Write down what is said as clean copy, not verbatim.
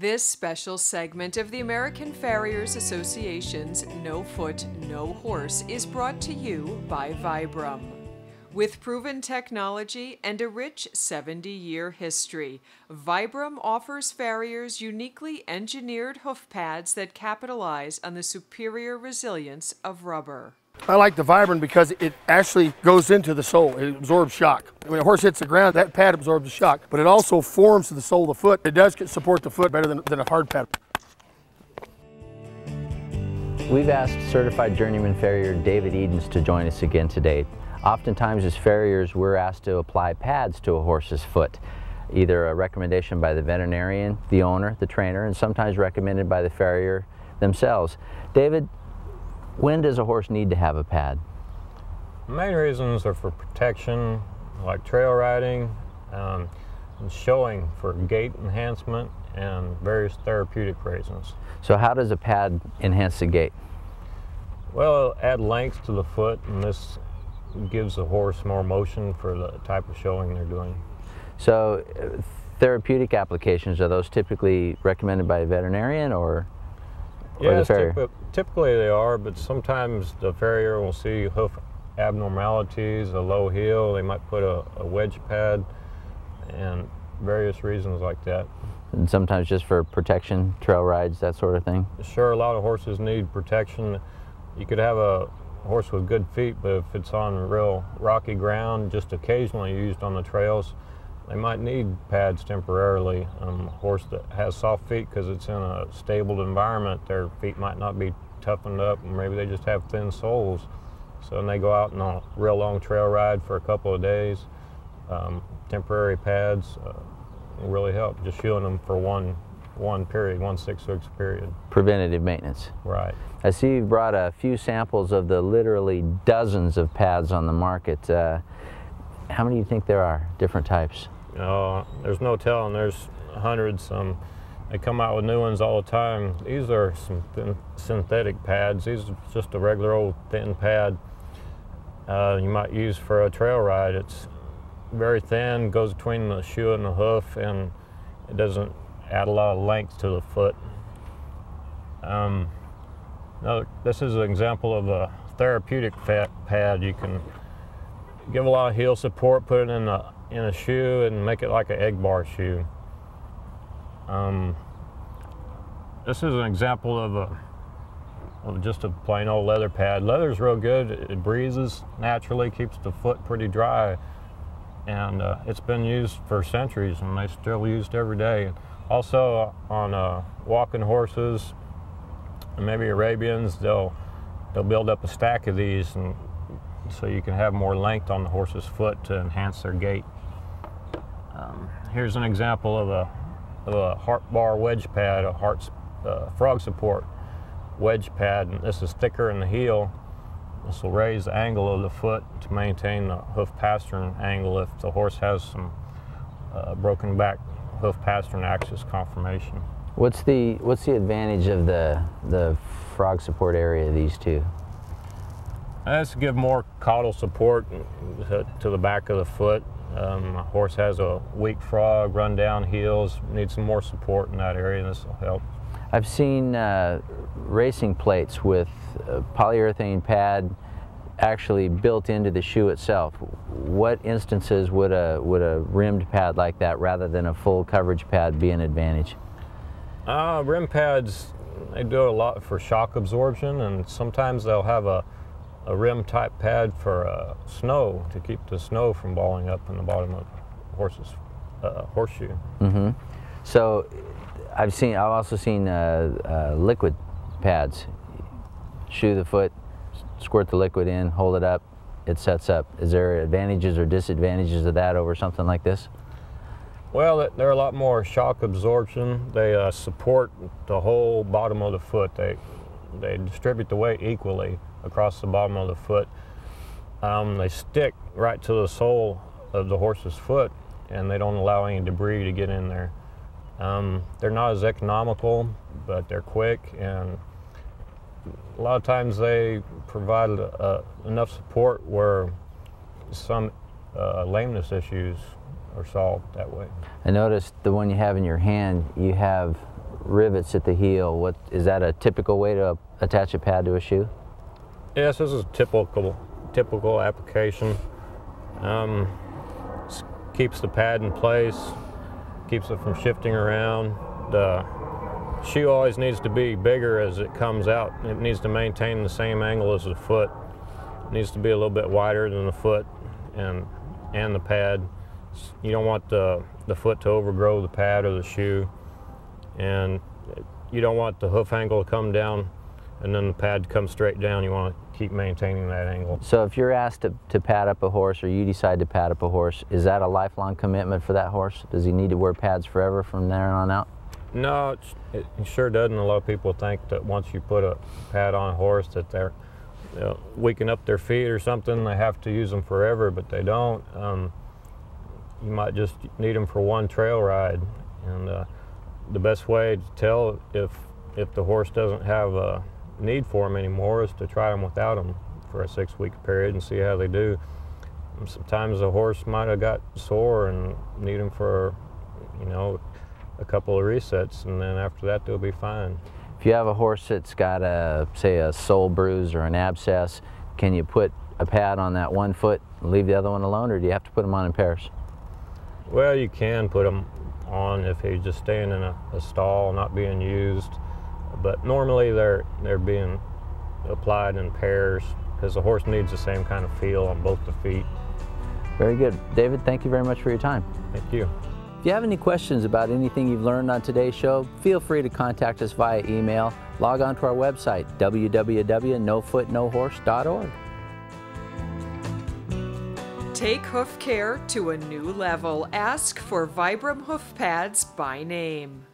This special segment of the American Farriers Association's No Foot, No Horse is brought to you by Vibram. With proven technology and a rich 70-year history, Vibram offers farriers uniquely engineered hoof pads that capitalize on the superior resilience of rubber. I like the Vibram because it actually goes into the sole. It absorbs shock. When a horse hits the ground, that pad absorbs the shock, but it also forms to the sole of the foot. It does support the foot better than a hard pad. We've asked certified journeyman farrier David Edens to join us again today. Oftentimes as farriers, we're asked to apply pads to a horse's foot. Either a recommendation by the veterinarian, the owner, the trainer, and sometimes recommended by the farrier themselves. David, when does a horse need to have a pad? The main reasons are for protection, like trail riding, and showing for gait enhancement, and various therapeutic reasons. So how does a pad enhance the gait? Well, it'll add length to the foot, and this gives the horse more motion for the type of showing they're doing. So therapeutic applications, are those typically recommended by a veterinarian or the farrier? Typically they are, but sometimes the farrier will see hoof abnormalities, a low heel, they might put a wedge pad, and various reasons like that. And sometimes just for protection, trail rides, that sort of thing? Sure, a lot of horses need protection. You could have a horse with good feet, but if it's on real rocky ground, just occasionally used on the trails, they might need pads temporarily. A horse that has soft feet, because it's in a stable environment, their feet might not be toughened up, and maybe they just have thin soles. So when they go out on a real long trail ride for a couple of days, temporary pads really help, just shoeing them for one 6-week period. Preventative maintenance. Right. I see you've brought a few samples of the literally dozens of pads on the market. How many do you think there are, different types? There's no telling, there's hundreds. They come out with new ones all the time. These are some synthetic pads. These are just a regular old thin pad you might use for a trail ride. It's very thin, goes between the shoe and the hoof, and it doesn't add a lot of length to the foot. Now, this is an example of a therapeutic pad. You can give a lot of heel support, put it in a shoe, and make it like an egg bar shoe. This is an example of just a plain old leather pad. Leather's real good. It breathes naturally, keeps the foot pretty dry, and it's been used for centuries, and they still used every day. Also on walking horses, and maybe Arabians, they'll build up a stack of these, and so you can have more length on the horse's foot to enhance their gait. Here's an example of a heart bar wedge pad, a frog support wedge pad, and this is thicker in the heel. This will raise the angle of the foot to maintain the hoof pastern angle if the horse has some broken back hoof pastern axis conformation. What's the advantage of the frog support area of these two? That's to give more caudal support to the back of the foot. A horse has a weak frog, run down heels, needs some more support in that area, and this will help. I've seen racing plates with a polyurethane pad actually built into the shoe itself. What instances would a rimmed pad like that, rather than a full coverage pad, be an advantage? Rim pads, they do a lot for shock absorption, and sometimes they'll have a rim type pad for snow, to keep the snow from balling up in the bottom of the horse's horseshoe. Mm-hmm. So I've also seen liquid pads. Shoe the foot, squirt the liquid in, hold it up, it sets up. Is there advantages or disadvantages of that over something like this? Well, they're a lot more shock absorption. They support the whole bottom of the foot. They distribute the weight equally across the bottom of the foot. They stick right to the sole of the horse's foot, and they don't allow any debris to get in there. They're not as economical, but they're quick, and a lot of times they provide enough support where some lameness issues are solved that way. I noticed the one you have in your hand, you have rivets at the heel, what is that a typical way to attach a pad to a shoe? Yes, this is a typical application. Keeps the pad in place, keeps it from shifting around. The shoe always needs to be bigger as it comes out. It needs to maintain the same angle as the foot. It needs to be a little bit wider than the foot and the pad. You don't want the foot to overgrow the pad or the shoe, and you don't want the hoof angle to come down and then the pad to come straight down. You want to keep maintaining that angle. So if you're asked to pad up a horse, or you decide to pad up a horse, is that a lifelong commitment for that horse? Does he need to wear pads forever from there on out? No, it sure doesn't. A lot of people think that once you put a pad on a horse that they're weaken up their feet or something, they have to use them forever, but they don't. You might just need them for one trail ride, and the best way to tell if the horse doesn't have a need for them anymore is to try them without them for a 6-week period and see how they do. Sometimes a horse might have got sore and need them for, you know, a couple of resets, and then after that they'll be fine. If you have a horse that's got a, say, a sole bruise or an abscess, can you put a pad on that one foot and leave the other one alone, or do you have to put them on in pairs? Well, you can put them on if he's just staying in a stall, not being used, but normally they're being applied in pairs because the horse needs the same kind of feel on both the feet. Very good. David, thank you very much for your time. Thank you. If you have any questions about anything you've learned on today's show, feel free to contact us via email. Log on to our website, www.nofootnohorse.org. Take hoof care to a new level. Ask for Vibram hoof pads by name.